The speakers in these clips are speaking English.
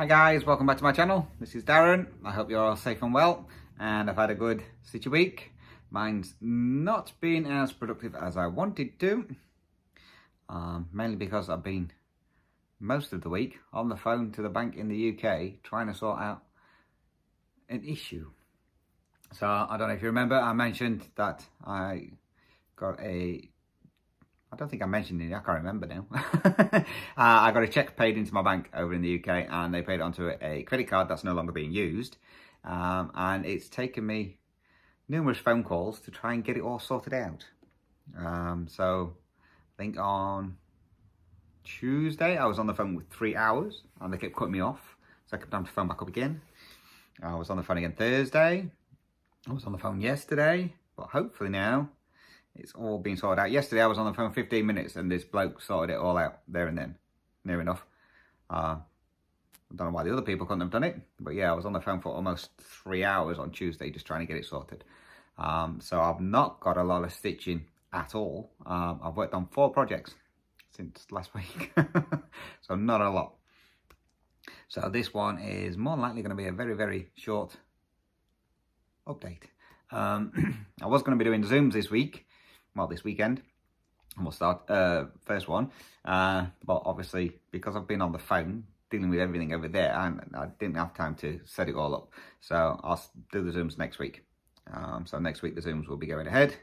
Hi guys, welcome back to my channel. This is Darren. I hope you're all safe and well, and I've had a good stitch week. Mine's not been as productive as I wanted to, mainly because I've been most of the week on the phone to the bank in the UK trying to sort out an issue. So I don't know if you remember, I mentioned that I got a, I don't think I mentioned it, I can't remember now. I got a cheque paid into my bank over in the UK, and they paid it onto a credit card that's no longer being used. And it's taken me numerous phone calls to try and get it all sorted out. So I think on Tuesday, I was on the phone with 3 hours and they kept cutting me off. So I kept having to phone back up again. I was on the phone again Thursday. I was on the phone yesterday, but hopefully now it's all been sorted out. Yesterday I was on the phone 15 minutes and this bloke sorted it all out there and then, near enough. I don't know why the other people couldn't have done it, but yeah, I was on the phone for almost 3 hours on Tuesday just trying to get it sorted. So I've not got a lot of stitching at all. I've worked on 4 projects since last week, so not a lot. So this one is more than likely going to be a very, very short update. I was going to be doing Zooms this week, well, this weekend, and we'll start first one, but obviously because I've been on the phone dealing with everything over there, I didn't have time to set it all up, so I'll do the Zooms next week. So next week the Zooms will be going ahead.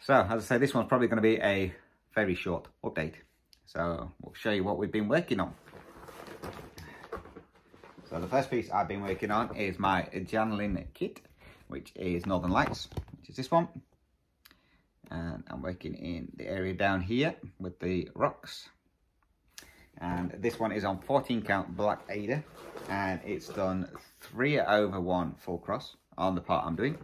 So as I say, this one's probably going to be a very short update, so we'll show you what we've been working on. So the first piece I've been working on is my Janlyn kit, which is Northern Lights, which is this one. And I'm working in the area down here with the rocks. And this one is on 14 count black Ada, and it's done 3/1 full cross on the part I'm doing.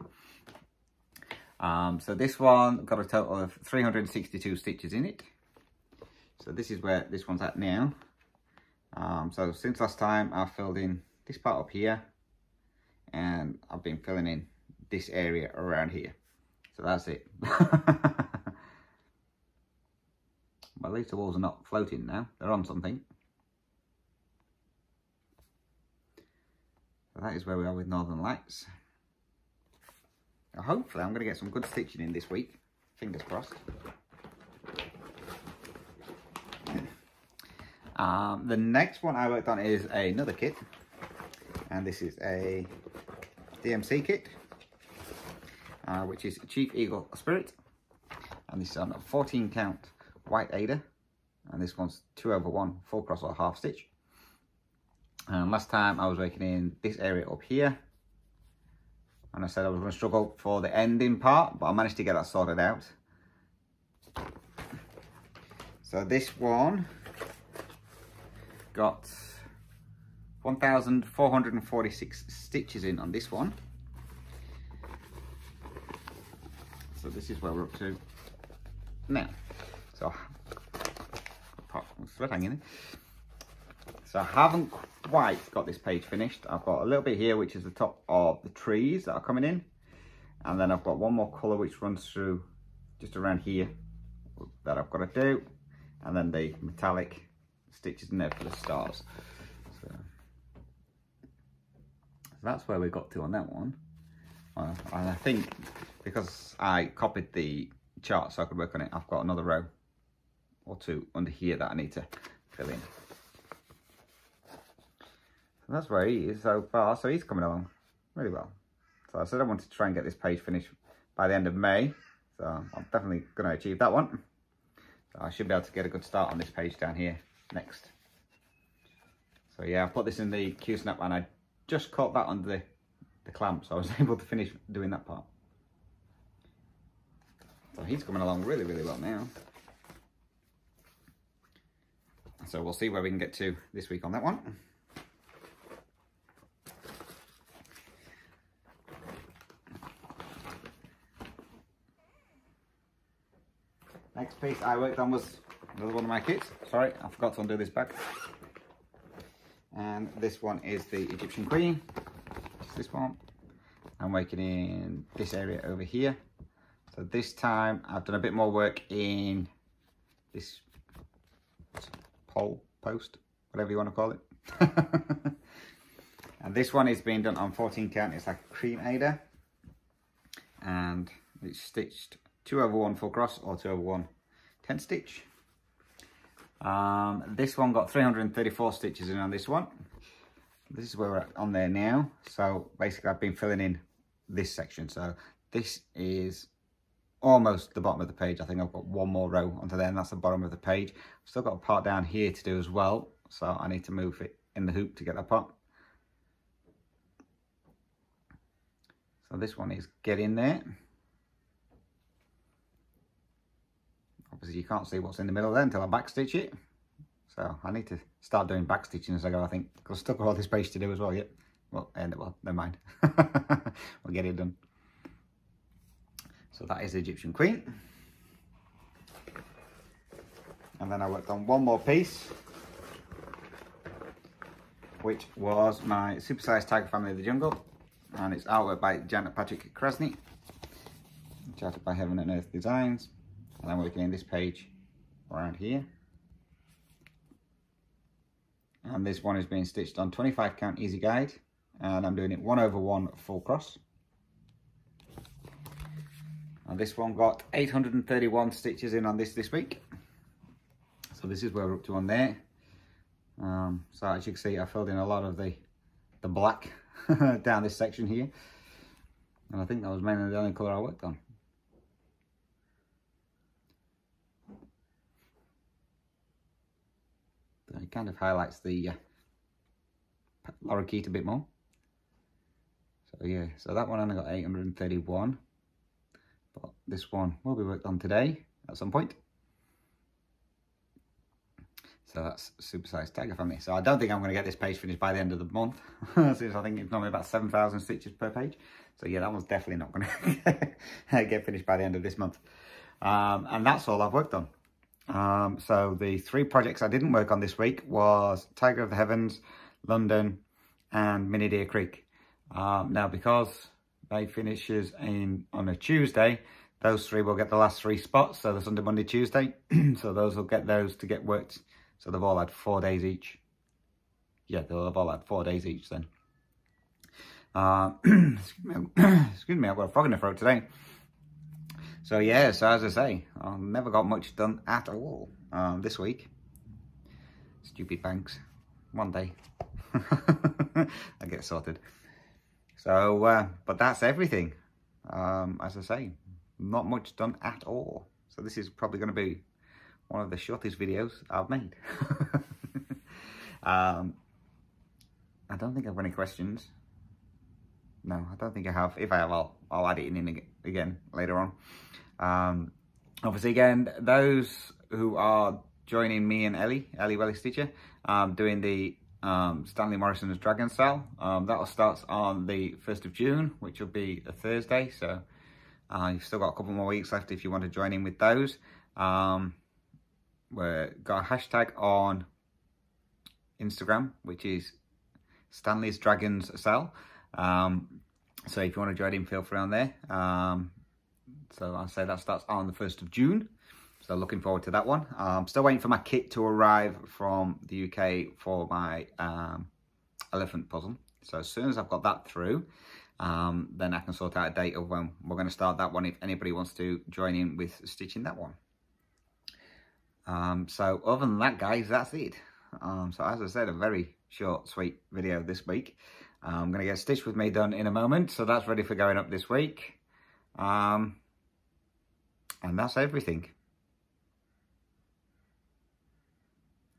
So this one got a total of 362 stitches in it. So this is where this one's at now. So since last time I've filled in this part up here, and I've been filling in this area around here, so that's it. Well, at least the walls are not floating now, they're on something. So that is where we are with Northern Lights. Now, hopefully I'm going to get some good stitching in this week, fingers crossed. The next one I worked on is another kit, and this is a DMC kit, which is Chief Eagle Spirit, and this is on a 14 count white Ada, and this one's 2/1 full cross or half stitch. And last time I was working in this area up here, and I said I was going to struggle for the ending part, but I managed to get that sorted out. So this one got 1,446 stitches in on this one. So this is where we're up to now. So I haven't quite got this page finished. I've got a little bit here, which is the top of the trees that are coming in, and then I've got one more colour which runs through just around here that I've got to do, and then the metallic stitches in there for the stars. So that's where we got to on that one. And I think because I copied the chart so I could work on it, I've got another row or two under here that I need to fill in. So that's where he is so far. So he's coming along really well. So I said I wanted to try and get this page finished by the end of May. So I'm definitely going to achieve that one. So I should be able to get a good start on this page down here next. So yeah, I put this in the Q-snap and I just caught that under the clamp, so I was able to finish doing that part. So he's coming along really, really well now. So we'll see where we can get to this week on that one. Next piece I worked on was another one of my kits. Sorry, I forgot to undo this back. And this one is the Egyptian Queen. It's this one. I'm working in this area over here. So this time I've done a bit more work in this pole, post, whatever you want to call it. And this one is being done on 14 count. It's like a cremader, and it's stitched 2 over 1 full cross or 2 over 1 10 stitch. This one got 334 stitches in on this one. This is where we're at on there now. So basically I've been filling in this section. So this is almost the bottom of the page. I think I've got one more row onto there, and that's the bottom of the page. I've still got a part down here to do as well. So I need to move it in the hoop to get that part. So this one is get in there. Obviously you can't see what's in the middle there until I backstitch it. So I need to start doing backstitching as I go, I think, because I've still got all this page to do as well yet. Well, never mind. We'll get it done. So that is the Egyptian Queen. And then I worked on one more piece, which was my supersized Tiger Family of the Jungle. And it's artwork by Janet Patrick Krasny, charted by Heaven and Earth Designs. And I'm working in this page around here. And this one is being stitched on 25 count easy guide. And I'm doing it 1 over 1 full cross. And this one got 831 stitches in on this week. So this is where we're up to on there. So as you can see, I filled in a lot of the black down this section here. And I think that was mainly the only colour I worked on. It kind of highlights the lorikeet a bit more. So yeah, so that one only got 831, but this one will be worked on today at some point. So that's supersized Tiger Family. So I don't think I'm going to get this page finished by the end of the month, since I think it's normally about 7,000 stitches per page. So yeah, that one's definitely not going to get finished by the end of this month. And that's all I've worked on. So the three projects I didn't work on this week was Tiger of the Heavens, London, and Mini Deer Creek. Now, because they finishes on a Tuesday, those three will get the last three spots. So the Sunday, Monday, Tuesday. So those will get those to get worked. So they've all had 4 days each. Yeah, they'll have all had 4 days each then. Excuse me, I've got a frog in the throat today. So yeah, so as I say, I never got much done at all this week. Stupid banks. One day. I get sorted. So, but that's everything. As I say, not much done at all. So this is probably going to be one of the shortest videos I've made. I don't think I've got any questions. No, I don't think I have. If I have, I'll add it in again later on. Obviously, again, those who are joining me and Ellie Wellis teacher, doing the Stanley Morrison's Dragon Cell, that will start on the 1st of June, which will be a Thursday. So you've still got a couple more weeks left if you want to join in with those. We've got a hashtag on Instagram, which is Stanley's Dragon's Cell. So if you want to join in, feel free on there. So I'll say that starts on the 1st of June. So looking forward to that one. I'm still waiting for my kit to arrive from the UK for my elephant puzzle. So as soon as I've got that through, then I can sort out a date of when we're going to start that one, if anybody wants to join in with stitching that one. So other than that, guys, that's it. So as I said, a very short, sweet video this week. I'm going to get Stitch With Me done in a moment, so that's ready for going up this week. And that's everything.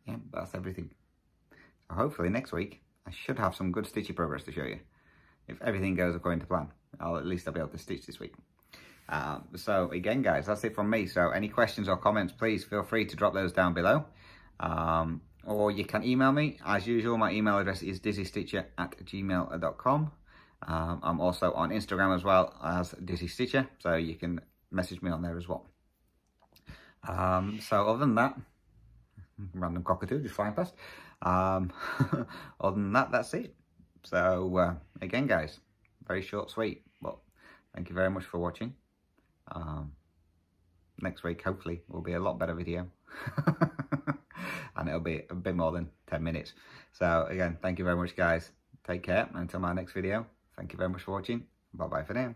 Yeah, that's everything. So hopefully next week, I should have some good stitchy progress to show you. If everything goes according to plan, I'll be able to stitch this week. So again, guys, that's it from me. So any questions or comments, please feel free to drop those down below. Or you can email me. As usual, my email address is dizzystitcher@gmail.com. I'm also on Instagram as well as Dizzystitcher, so you can message me on there as well. So other than that, random cockatoo just flying past. Other than that, that's it. So again, guys, very short, sweet. But thank you very much for watching. Next week, hopefully, will be a lot better video. and it'll be a bit more than 10 minutes. So again, thank you very much guys, take care, and until my next video, thank you very much for watching, bye bye for now.